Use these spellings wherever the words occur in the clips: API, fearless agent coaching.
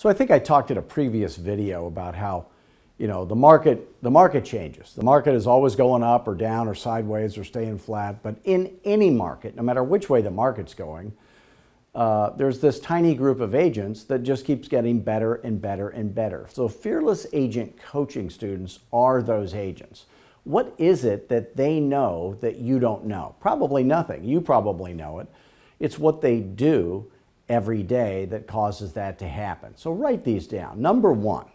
So I think I talked in a previous video about how, you know, the market changes. The market is always going up or down or sideways or staying flat. But in any market, no matter which way the market's going, there's this tiny group of agents that just keeps getting better and better and better. So fearless agent coaching students are those agents. What is it that they know that you don't know? Probably nothing. You probably know it. It's what they do every day that causes that to happen. So write these down. Number one,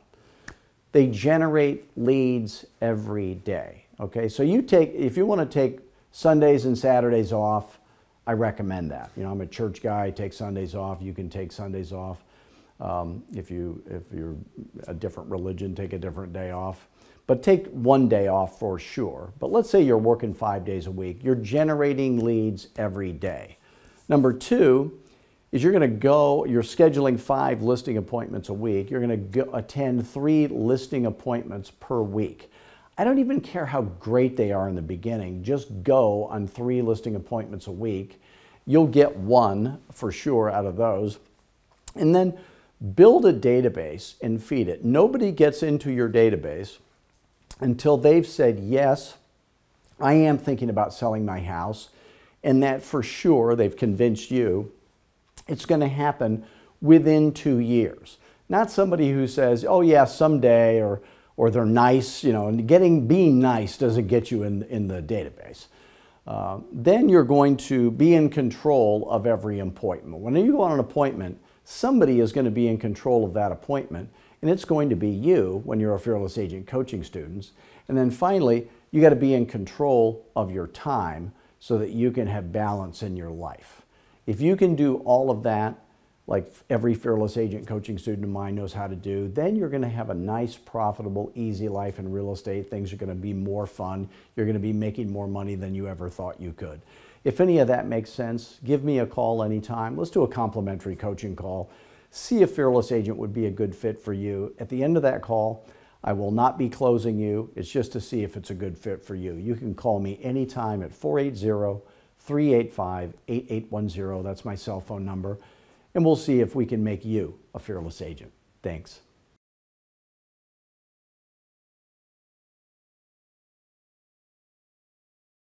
they generate leads every day. Okay, so you take, if you want to take Sundays and Saturdays off, I recommend that. You know, I'm a church guy, I take Sundays off. You can take Sundays off. If you're a different religion, take a different day off. But take one day off for sure. But let's say you're working 5 days a week. You're generating leads every day. Number two is you're scheduling 5 listing appointments a week. You're going to attend 3 listing appointments per week. I don't even care how great they are in the beginning. Just go on 3 listing appointments a week. You'll get 1 for sure out of those. And then build a database and feed it. Nobody gets into your database until they've said, yes, I am thinking about selling my house, and that for sure they've convinced you it's going to happen within 2 years. Not somebody who says, oh yeah, someday, or they're nice, you know, and being nice doesn't get you in the database. Then you're going to be in control of every appointment. When you go on an appointment, somebody is going to be in control of that appointment, and it's going to be you when you're a fearless agent coaching student. And then finally, you got to be in control of your time so that you can have balance in your life. If you can do all of that, like every fearless agent coaching student of mine knows how to do, then you're going to have a nice, profitable, easy life in real estate. Things are going to be more fun. You're going to be making more money than you ever thought you could. If any of that makes sense, give me a call anytime. Let's do a complimentary coaching call. See if Fearless Agent would be a good fit for you. At the end of that call, I will not be closing you. It's just to see if it's a good fit for you. You can call me anytime at 480-385-8810. That's my cell phone number. And we'll see if we can make you a fearless agent. Thanks.